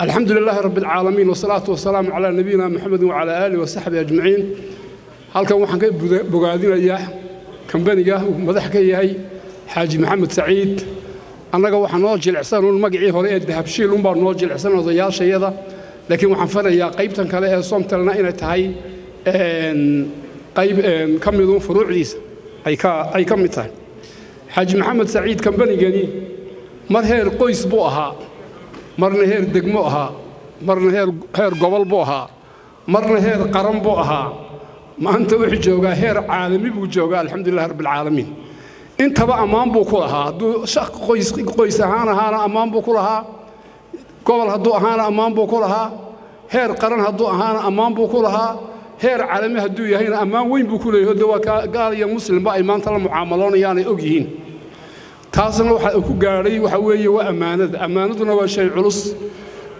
الحمد لله رب العالمين والصلاة والسلام على نبينا محمد وعلى آله وصحبه أجمعين. هل كان وحنا بقاعدين إياه كمبانية ومدحك إياه حاج محمد سعيد. أنا جوا حنوجي العسان والمجعي هراء الذهبشيل ومبار نوجي العسان وضياع شيء هذا. لكن وحنفرق يا قيبتن كلا صمت لنا إن تهاي قيب كم يدوم فروع ليس أي كم مثال حاج محمد سعيد كمبانية مرهر قيس بوها. مرنا هير دقموها مرنا هير قبل بوها مرنا هير قرن بوها ما أنت وحي جوجا هير عالمي بوجوجا الحمد لله رب العالمين. أنت بقى أمام بوكلها دو شق قيس هانا أمام بوكلها قبل هدو هانا أمام بوكلها هير قرن هدو هانا أمام بوكلها هير عالمي هدو يهينا أمام وين بوكله هدو قال يا مسلم بقى إيمان ترى معاملون يعني أوجهين تاسنا وحقاري وحوي وأمانة أمانتنا وشيء علص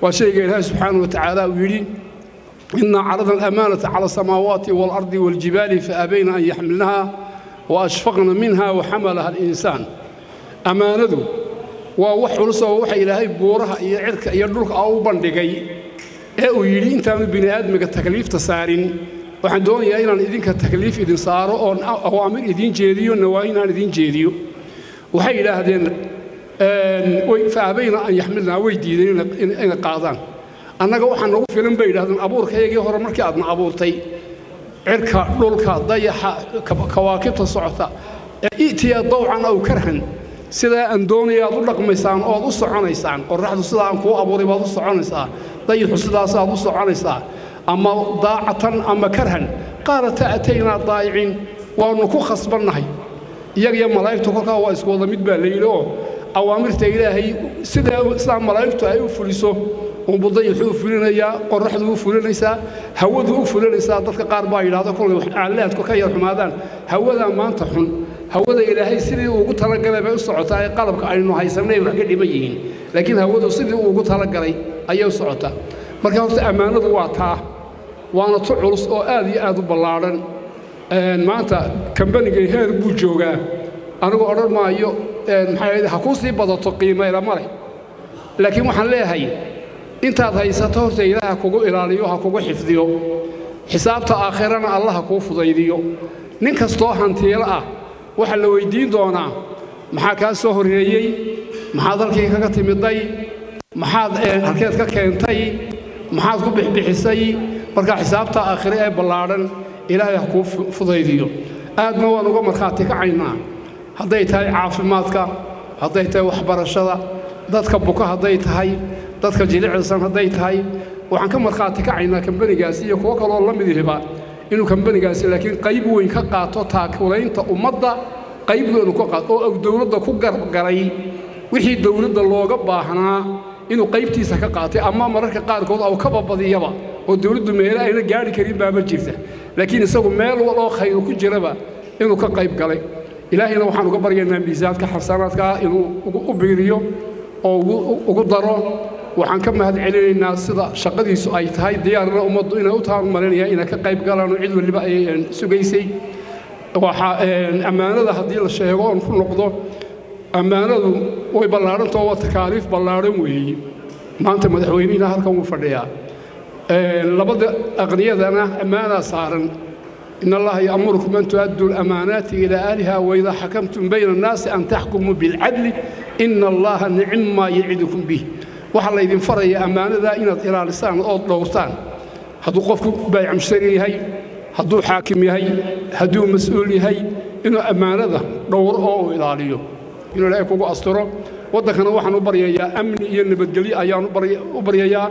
وشيء قالها سبحانه وتعالى ويلي إن عرض الأمانة على السماوات والأرض والجبال فأبين أن يحملنها وأشفقن منها وحملها الإنسان. أمانته ووحلص ووح إلهي بورها يعرك يدرك أو بندقي أو يلي أنت من بني آدم كتكليف تسارين وحدون يأينا إذن كتكليف إذن صاروا أو عمل إذن جيديو نواينا إذن جيديو وحي إلى هذين فأبين أن يحملنا ويدينا إن قاضان أنا جو حنروح في المبيد هذا أبورك هيجي هرم مركض أبورتي عرك لولك ضيح كواكب تصعثة إئتي ضوعا أو كرها سلا أندوني أضلك ميسان أو ضصعان يسان قرح ضصلا أنكو أبوري بضصعان يسان ضيح ضصلا صا ضصعان يسان أما ضاعة أما كرها قال تأتينا ضائعين ونكو خصبناهي يجي ملايكته كلها واسكوا ضميد بالليلو أوامر تيلهي سدا سلام ملايكته أيوه فلسو وبضي الحوف فلنا يا قرح الحوف فلنا يسا هود الحوف فلنا يسا ضرك قاربا إلى هذا كله علّات كخير حمادان هودا ما انتحن هودا إلهي سدا وجود هالجري بيصعطها قلبك إنه هاي سمني ولا كذي بيجين لكن هودا سدا وجود هالجري أيه صعطها مركبت أمانة وعطها وأنا تعرس أو آذي آذو بالعرن maanta kambanigay heer buu joogaa anigu oran maayo maxaa ku sii badato qiimo ila maray laakiin waxaan leeyahay intaad haysato horta Ilaaha kugu ilaaliyo ha kugu xifdiyo xisaabta aakhirana Allah ku fudaydiyo nin kasto hantiil ah waxa la weydiin doonaa maxaa ka soo horeeyay maxaad halkii kaga timiday maxaad halkeed ka keentay maxaad ku bixbixisay marka xisaabta aakhirada ay balaaran إلهي حكوم فضيديو آدم وانو قمر خاتك عينا هديتها عافماتك هديتها وحبر الشذا ذاتك بوكا هديتها ذاتك جليع الإنسان هديتها وعن كمر خاتك عينا كم بني جاسي يكوك الله مديه بعد إنه كم بني جاسي لكن قيب وين كقاطو تاك ولا أنت أمضى قيب وين كقاطو أو دولة كوجر جري وحي دولة الله قباحنا إنه قيب تيسك قاطي أما مرك قارقود أو كباب ضيابا ودولة مهلا إنه جاري كريم باب الجيزة لكن يسوق مال والله خير كل جربة إنه كقيب قلي إلهي لو حنو قبر ينام بيزات كحسنات كا إنه أبيريو أو قدره وحنكمل هذا عليه الناس صدا شقدي سؤيت هاي ديارنا ومضوا إنه أطهر مرينا إنه كقيب قلنا نعيد واللي بقى سجيسي وح أمانة هذيل الشهران في نقضه أمانة ويبلارن توا تكاليف بلارن وهي ما أنت مدحوين إنها هركم وفريا لابد أغنيتنا أمانة صارن إن الله يأمركم أن تؤدوا الأمانات إلى أهلها وإذا حكمتم بين الناس أن تحكموا بالعدل إن الله نعم ما يعدكم به وحلا إذن فري أمانة إن إلى لسان أو لورتان هدو قفكم بايع مشتري هي هدو حاكم هي هدو مسؤول هي إنه أمانة دور أو إلى اليوم إنه لا يكون أسطره ودخنا وحن وبريا يا أمني ينبتجلي أيان وبريا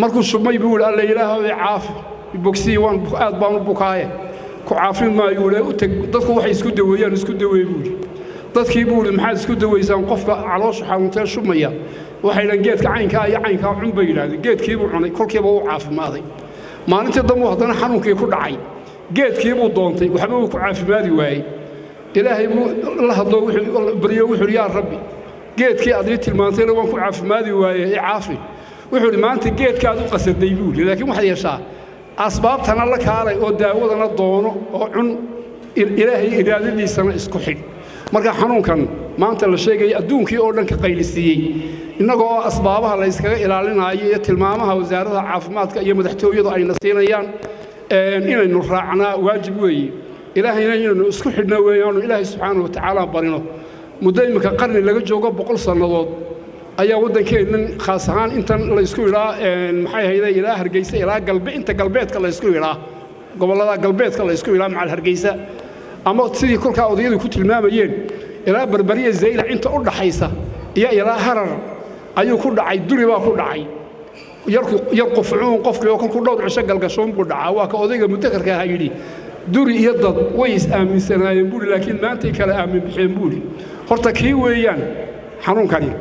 markuu shubmay buu la ilaahay caafi boxi waan aad baan u bukaayay ku caafin ma yuu leey u tag dadku waxay isku daweeyaan isku daweey buu تذكي بول المحاس كده ويزان قف على صحة وانتهى شمية وحيلا جيت عين كاي عين كا عم بيلا جيت كيبو عن كل كيبو عاف ماضي ما أنت ضموا هذا نحن كيكون عين جيت كيبو ضانتي وحبوك عاف ماضي واي إلهي الله ضوء بريو وحريان ربي جيت كي أدريت المانتين وانكو عاف ماضي واي عافي وحول ما أنت جيت كادو قصد ديبول لكن ما حد يسا أسباب تنا لك هاي وداود أنا ضانو عن إلهي إذا ذي سنة إسكحي مركا حنون كان ما أنت الشيء أدون كي أردن كقيلسي إنه جوا أسبابها ليس كإلالنا هي تلمامها وزارة عفمات كأي مدحتوي ضعين الصينيان إن نخرعنا واجبوي إلهي إنه إسكحنا ويانو إلهي سبحانه وتعالى برينه مدين مكقرن لقد جوا بقول صنادوق أي ودن كين خاصان أنت لا إسكولا محيه إذا إله هرجيسة إله قلب أنت قلبيتك لا إسكولا قبل الله قلبيتك لا إسكولا مع الهرجيسة أما تصير كل كأودية كنت الماميين إلى بربرية زي لا أنت أرد حيسة يا إلى هرر أيو كل عي دوري ما كل عي يرقف عون قف ليوكل كل رود عشق القشون كل عوا كأودية متذكر كهايلي دوري يضد ويس آمن سنا ينبول لكن ما أنت كلا آمن بحينبولي خرتك هي ويان حنون كريم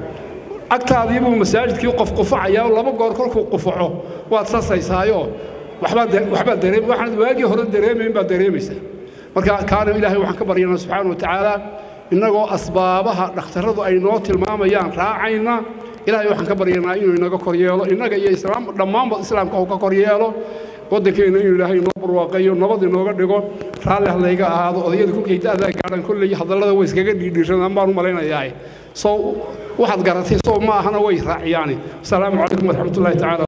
أكتر ذيبو مساجد كي يوقف قفع يا والله ما قار كل قفعه وأتصل يسايو وحبات دريم واحد واجي هرد دريم من بعد دريم يسا كان إلهي وحكى برينا سبحانه وتعالى إنه أسبابها نخترض أي نوت الماميان راعينا إلهي وحكى برينا إنه كوريالو إنه يا إسلام لما ما إسلام كهوك كوريالو قدك إنه إلهي نبر واقعي نبض نوجد نقول رالله ليك هذا أضيع كل كيد هذا كان كل يحضر له ويسكت يدشان أمبارو مالنا ياي صو واحد قرأتي صو ما هنا ويراعي يعني السلام عليكم ورحمة الله تعالى